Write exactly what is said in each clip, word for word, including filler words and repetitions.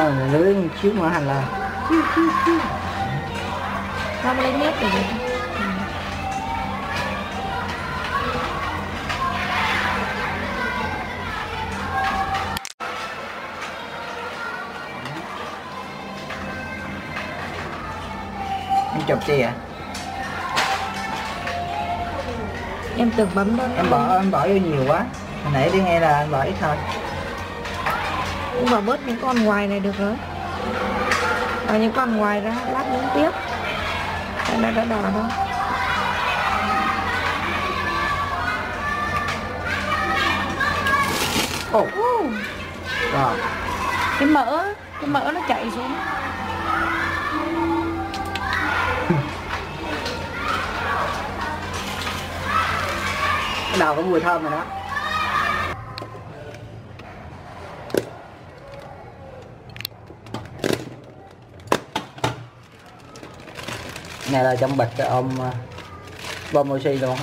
Ờ, lưới một chút nữa hành là chiu chiu chiu. Không lấy mép được. Em chụp gì ạ? Em từng bấm đó. Em bỏ em bỏ vô nhiều quá. Hồi nãy đi nghe là anh bỏ ít thôi. Cũng bỏ bớt những con ngoài này được rồi. Và những con ngoài ra lát nhúng tiếp. Em đã đã đỏ thôi. Ồ. Oh. Wow. Cái mỡ, cái mỡ nó chạy xuống. Cái đào có mùi thơm rồi đó. Này là trong bịch cái ôm bơm oxy luôn á.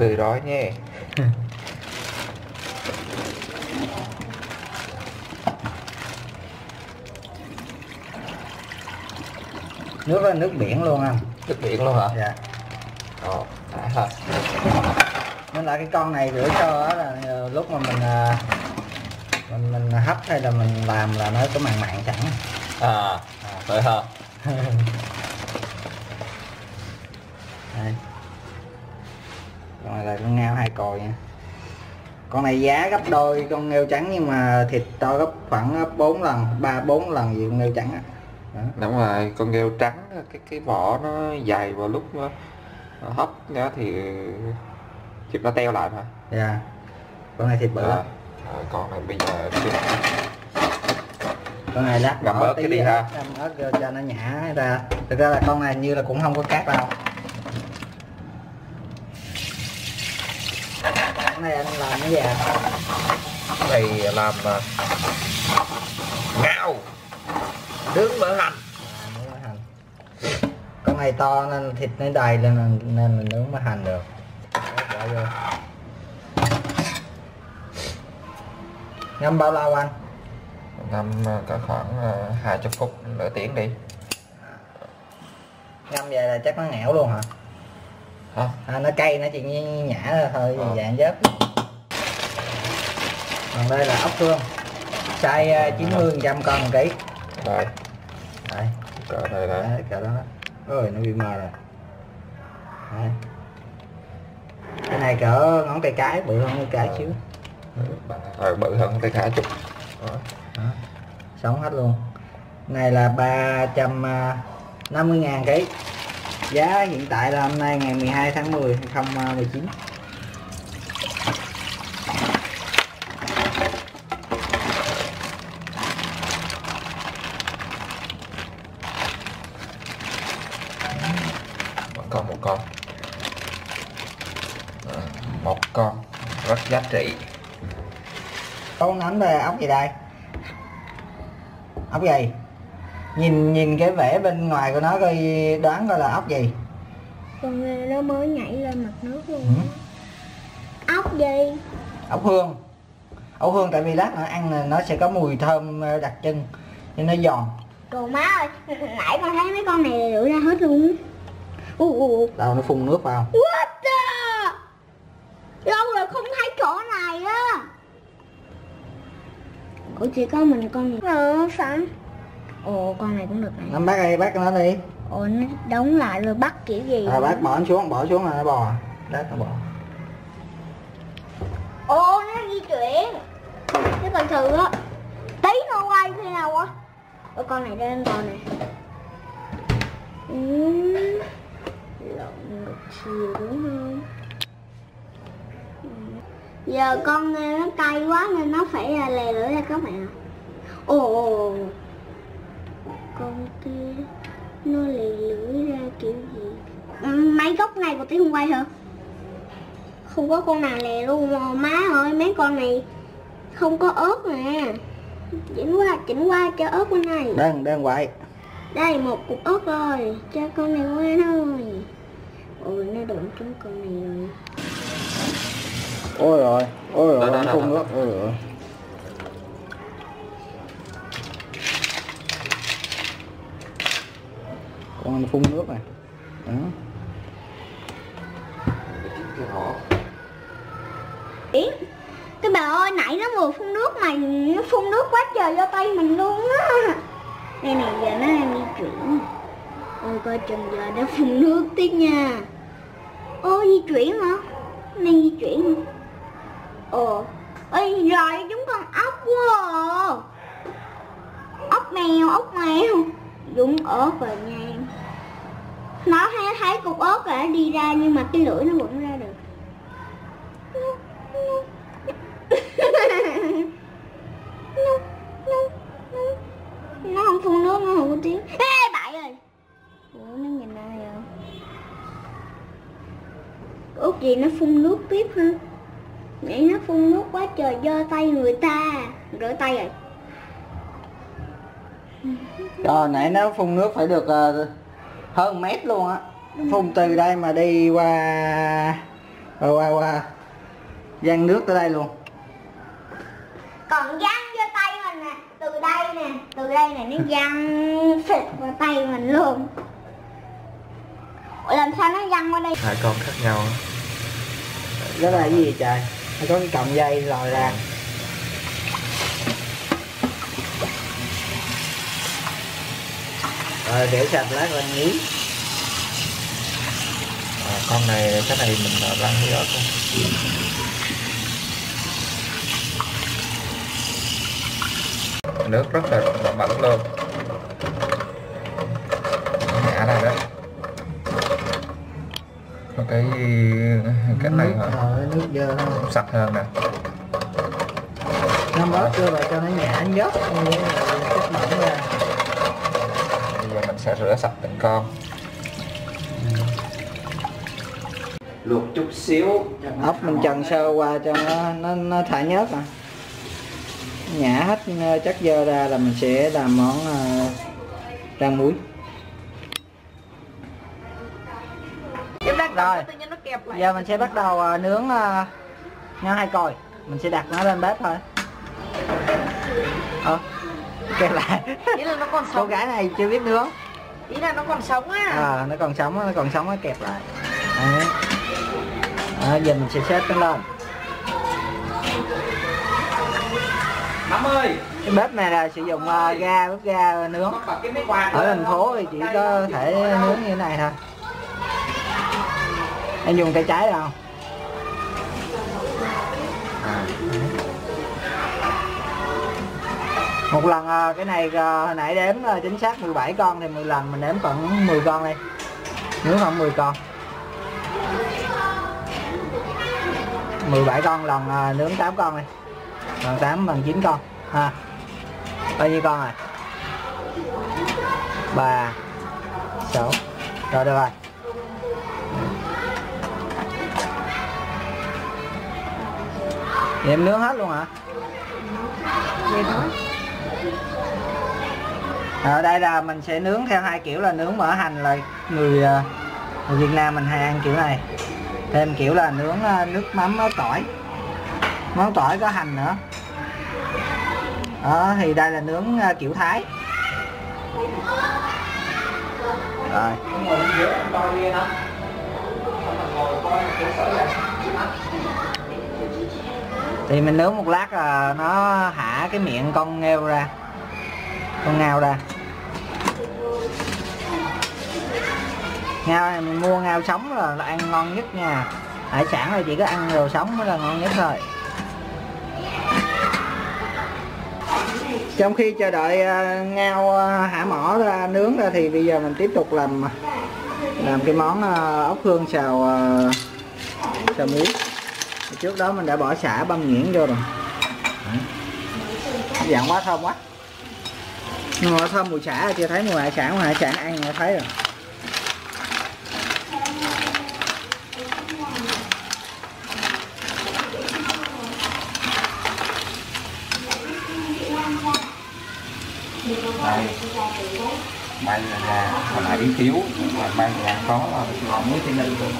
Từ đói nhé. Nước đó, nước biển luôn anh. Nước biển luôn hả? Dạ. Ồ, đã hả? Nên là cái con này rửa cho là lúc mà mình mình mình hấp hay là mình làm là nó có màng màng sẵn. À, vậy hả? Đây. Con này là con ngao hai còi nha. Con này giá gấp đôi con nghêu trắng nhưng mà thịt to gấp khoảng bốn lần, ba bốn lần gì con nghêu trắng á. Đúng rồi, con nghêu trắng cái cái vỏ nó dày vào lúc nó hấp nữa thì thịt nó teo lại mà. Dạ. Yeah. Con này thịt bự. À. À, con này bây giờ con này lát ngậm ớt cái đi ha, ớt cho nó nhả ra. Thực ra là con này như là cũng không có cát đâu. Cái này anh làm cái gì à? Cái này làm uh, ngao nướng mỡ hành. À, nướng mỡ hành. Con này to nên thịt nó đầy nên nên mình nướng mỡ hành được. Bỏ vô. Ngâm bao lâu anh? Ngâm có khoảng hai mươi phút, nửa tiếng đi. Ngâm vậy là chắc nó ngẽo luôn hả? Hả? À, nó cay, nó chỉ nhả ra thôi, à. Dạng dớp. Còn đây là ốc hương. Xay chín mươi phần trăm con một ký. Đây. Đây. Cỡ đây đó. Đấy, cỡ đó. Ôi, nó bị mờ rồi. Đây. Cái này cỡ ngón tay cái, bự hơn cái cái xíu. Rồi bự hơn cái khá chút. Sống hết luôn. Này là ba trăm năm mươi ngàn ký. Giá hiện tại là hôm nay ngày mười hai tháng mười hai nghìn không trăm mười chín. Còn một con. Một con rất giá trị. Con nấm đây ốc gì đây? Ốc gì? Nhìn nhìn cái vẻ bên ngoài của nó coi đoán coi là ốc gì? Con này nó mới nhảy lên mặt nước luôn. Ừ. Ốc gì? Ốc hương. Ốc hương tại vì lát nữa ăn là nó sẽ có mùi thơm đặc trưng nên nó giòn. Trời má ơi, nãy con thấy mấy con này rửa ra hết luôn. Ú đâu nó phun nước vào. What the? Lâu rồi không thấy chỗ này á. Ủa chỉ có mình con này. Ờ, sẵn. Ồ, con này cũng được này. Anh bác ơi, bác nó đi. Ồ, nó đóng lại rồi bắt kiểu gì? À, bác bỏ nó xuống, bỏ xuống là nó bò. Đất nó bò. Ồ, nó di chuyển. Cái bình thường á. Tí nó quay khi nào á. Ủa, con này đem con này. Uhm. Lộn ngược chiều đúng không? Giờ con nó cay quá nên nó phải lè lưỡi ra các bạn ạ. Ồ, con kia nó lè lưỡi ra kiểu gì? Mấy góc này của tí không quay hả? Không có con nào lè luôn mà má ơi, mấy con này không có ớt nè. Chỉnh qua, chỉnh qua cho ớt bên này. Đang, đang quậy. Đây một cục ớt rồi, cho con này qua thôi. Ôi nó đụng trúng con này rồi. Ôi rồi, ôi rồi, ăn không nữa. Ôi rồi. Con phun nước này. Đó. Ý, cái bà ơi nãy nó vừa phun nước mà nó phun nước quá trời vô tay mình luôn á. Đây này giờ nó đang đi chuyển. Ôi coi chừng giờ nó phun nước tiếp nha. Ô di chuyển hả? Nên di chuyển hả? Ồ, ôi rồi chúng con ốc quá à. Ốc mèo, ốc mèo. Dũng ớt rồi nha. Nó thấy, thấy cục ớt đã đi ra nhưng mà cái lưỡi nó vẫn ra được. Nó không phun nước, nó không có tiếng. Ê bậy rồi. Ủa nó nhìn ai vậy? Út gì nó phun nước tiếp hả? Nãy nó phun nước quá trời do tay người ta. Rửa tay rồi. Rồi nãy nó phun nước phải được uh, hơn mét luôn á. Phun từ đây mà đi qua qua qua, qua. Giăng nước tới đây luôn. Còn giăng vô tay mình nè, từ đây nè, từ đây nè nó giăng phịch vào tay mình luôn. Ủa làm sao nó giăng qua đây? Hai con khác nhau. Đó là cái gì trời? Nó có cái cọng dây lòi ra. Rồi để sạch lát lên nhí. À, con này cái này mình lăn đi ớt không? Nước rất là bẩn luôn. Ngã này đó. Cái cái này hả? Nước dơ không? Sạch hơn nè. Nó mới đưa vào cho nó nhả nhớt như chất bẩn ra. Bây giờ mình sẽ rửa sạch từng con. Luộc chút xíu ốc mình trần sơ qua cho nó nó, nó thả nhớt à. Nhả hết chất dơ ra là mình sẽ làm món uh, rang muối. Rồi, giờ mình sẽ bắt đầu uh, nướng uh, ngon hai còi. Mình sẽ đặt nó lên bếp thôi. Ờ, kẹp lại. Ý là nó còn sống. Cô gái này chưa biết nướng. Ý là nó còn sống á. Ờ, à, nó còn sống, nó còn sống, nó kẹp lại. Đấy. À, giờ mình sẽ xếp nó lên. Mắm ơi, cái bếp này là sử dụng uh, ga, bếp ga nướng. Ở thành phố thì chỉ có thể nướng như thế này thôi. Em dùng tay trái đâu? À. Một lần cái này hồi nãy đếm chính xác mười bảy con thì mười lần mình đếm khoảng mười con đi. Nếu không mười con. mười bảy con lần nướng tám con đi. Lần tám bằng chín con ha. Bao nhiêu con rồi? ba sáu. Rồi được rồi. Vậy em nướng hết luôn hả? Ở đây là mình sẽ nướng theo hai kiểu, là nướng mỡ hành là người, người Việt Nam mình hay ăn kiểu này. Thêm kiểu là nướng nước mắm mắm tỏi. Mắm tỏi có hành nữa. Đó, thì đây là nướng kiểu Thái. Rồi. Thì mình nướng một lát là nó hạ cái miệng con nghêu ra. Con ngao ra. Ngao này mình mua ngao sống là, là ăn ngon nhất nha. Hải sản là chỉ có ăn đồ sống mới là ngon nhất thôi. Trong khi chờ đợi ngao hạ mỏ ra nướng ra thì bây giờ mình tiếp tục làm làm cái món ốc hương xào xào muối. Trước đó mình đã bỏ sả băm nhuyễn vô rồi. Dặn quá thơm quá. Nhưng mà thơm mùi sả chưa thấy, mùi hải sản, mùi hải sản ăn đã thấy rồi. Đây, bay là hồi nãy thiếu, mà bay là có, họ mới thêm lên luôn.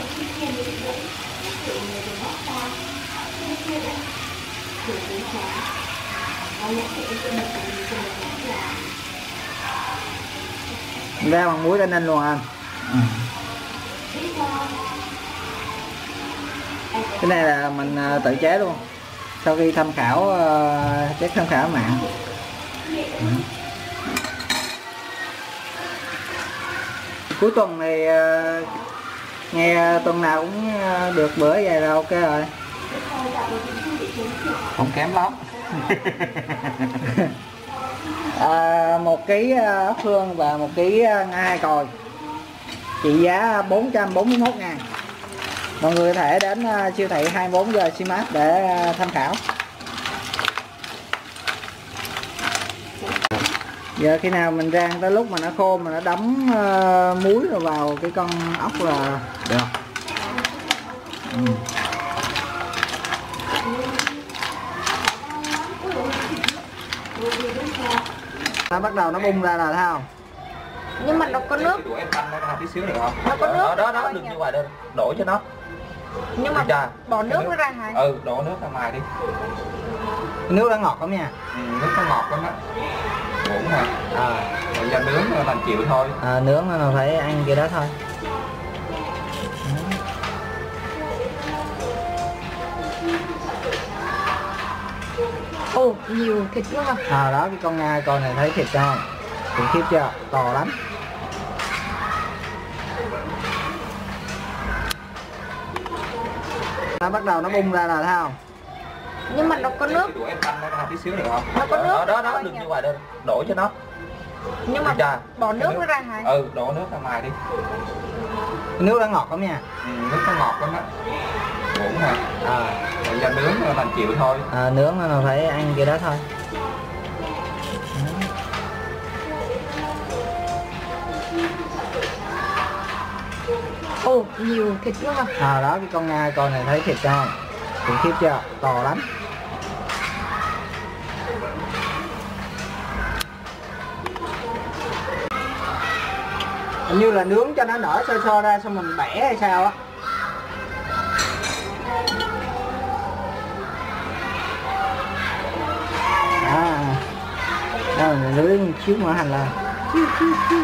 ra bằng muối lên anh luôn anh. Ừ. Cái này là mình tự chế luôn sau khi tham khảo các tham khảo mạng. Ừ. Cuối tuần này nghe tuần nào cũng được bữa vậy là ok rồi, không kém lắm. À, một ký ốc hương và một ký ngai còi trị giá bốn trăm bốn mươi mốt ngàn. Mọi người có thể đến siêu thị hai mươi bốn giờ Simart để tham khảo. Giờ khi nào mình rang tới lúc mà nó khô mà nó đóng uh, muối rồi vào cái con ốc là được. Ừ. Nó bắt đầu nó bung ra là thấy không? Nhưng mà nó có nước. Nó có nước. Đó đó, đó đừng như vậy đâu, đổ cho nó. Nhưng mà Chà, bỏ nước nó ra hả? Ừ, đổ nước ra ngoài đi. Nước nó ngọt lắm nha. Ừ, nước nó ngọt lắm đó. Cũng hả? À, mình ra nướng rồi mình chịu thôi. À, nướng là phải ăn kia đó thôi. Ô, nhiều thịt quá hả? À đó, cái con ngai coi này thấy thịt không? Thịt khiếp chưa? To lắm. Nó bắt đầu nó bung ra là thấy không? Nhưng mà nó có nước. Nó có nước. Đó đó, đó đừng như vậy đâu, đổ cho nó. Nhưng mà Chà, bỏ nước nó ra hả? Ừ, đổ nước ra ngoài đi. Nước nó ngọt lắm nha. Ừ, nước nó ngọt lắm đó. Cũng hả? À, mình ra nướng rồi mình chịu thôi. À, nướng là phải ăn kia đó thôi. Ô, nhiều thịt quá hả? À đó, cái con ngai coi này thấy thịt không? Thịt khiếp chưa? To lắm. Hình như là nướng cho nó nở sơ sơ ra xong mình bẻ hay sao á. À, đó mình nướng một xíu mỡ hành là chiu chiu chiu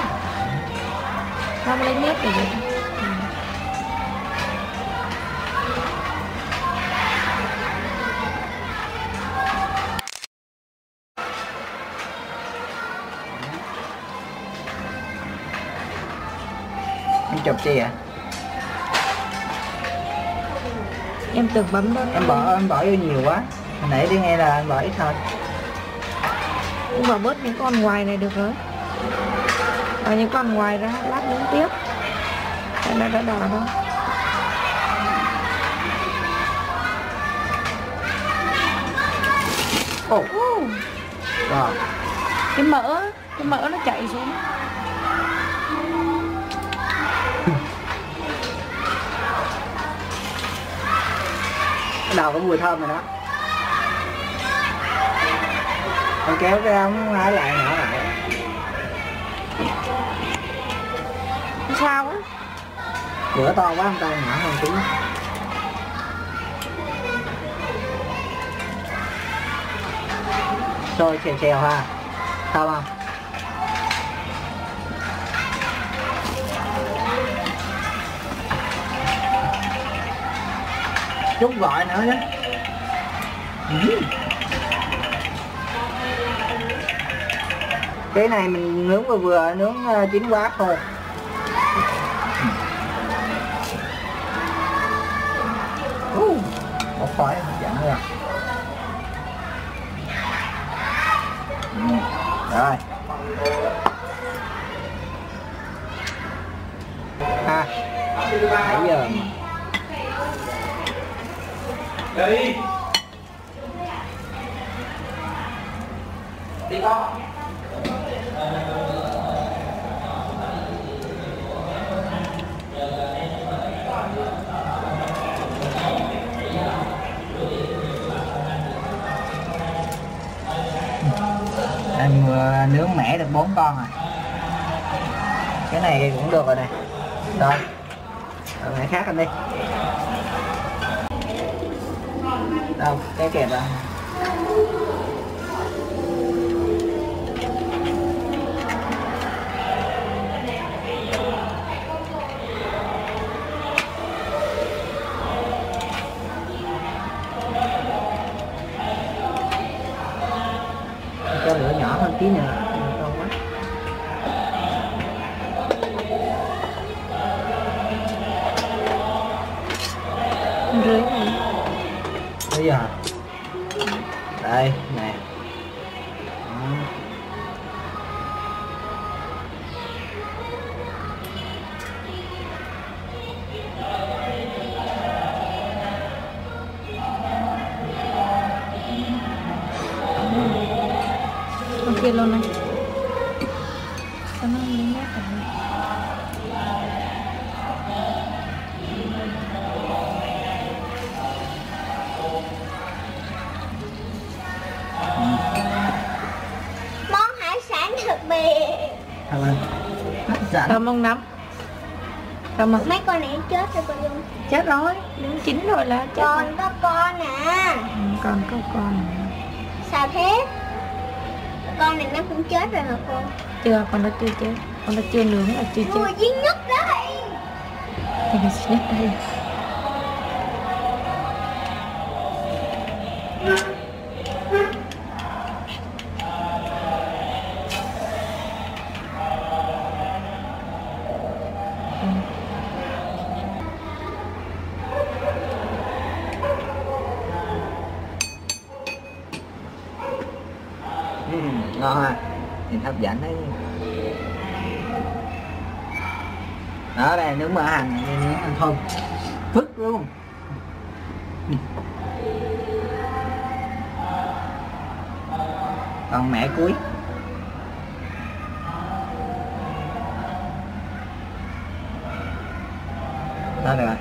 không lấy nếp gì vậy. Chụp chi vậy? Em từng bấm đó. Em bỏ em bỏ yêu nhiều quá. Hồi nãy đi nghe là anh bỏ ít thôi. Nhưng mà bớt những con ngoài này được rồi. Và những con ngoài ra lát nướng tiếp. Đây nó đã đỏ đó. Ồ. Oh. Uh. Wow. Cái mỡ, cái mỡ nó chạy xuống. Đầu có mùi thơm rồi đó. Còn kéo cái ống lại lại nở lại. Sao á? Lửa to quá không tay nhỏ hơn tí. Rồi xèo xèo ha. Thơm không? Chút gọi nữa nhé. Ừ. Cái này mình nướng vừa vừa, nướng chín quá thôi. Ừ. Một khói dặn ra. Ừ. Rồi. Ha. Nãy giờ mà. Đi đi con. Em vừa nướng mẻ được bốn con rồi. Cái này cũng được rồi nè. Rồi mẻ khác anh đi. Đâu, cái kẹp à. Cho lửa nhỏ hơn tí nữa. Rưới này. Bây giờ đây nè. Con kia luôn này. Sao nó lấy nhát cả này. Thơm không Năm? Thơm không? Mấy con này chết rồi con Dung. Chết rồi, đứng chín rồi là chết. Còn có con à. Ừ, còn có con à. Sao thế? Con này nó cũng chết rồi hả cô? Chưa, con nó chưa chết. Con nó chưa nướng là chưa chết. Mùa duy nhất đấy. Thì mình sẽ nhắc đây. Ngon ha, nhìn hấp dẫn đấy. Đó đây nướng mỡ hành, nướng ăn thơm, phức luôn. Còn mẻ cuối. Đó được rồi.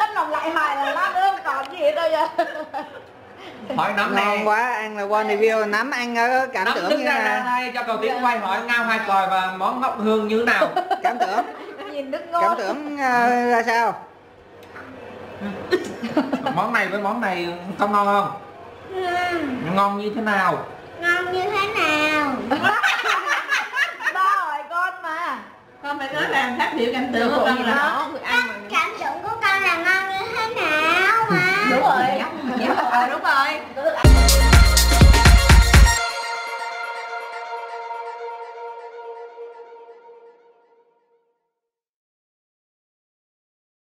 Bắt lòng lại hoài là lát nữa còn gì hết đâu vậy. Hỏi Nắm nè. Ngon quá, ăn là quên review. Nắm ăn ở cảm tưởng như thế nào? Cho cầu Tiến quay hỏi ngao hai còi và món ngọc hương như thế nào? Cảm tưởng. Nhìn nước ngon. Cảm tưởng uh, ra sao? Món này với món này không ngon không? Ừ. Ngon như thế nào? Ngon như thế nào? Con phải nói là phát biểu cảm tưởng của con là nó ăn mà. Cảm tưởng của con là ngon như thế nào mà. Đúng rồi. Đúng rồi. Đúng rồi.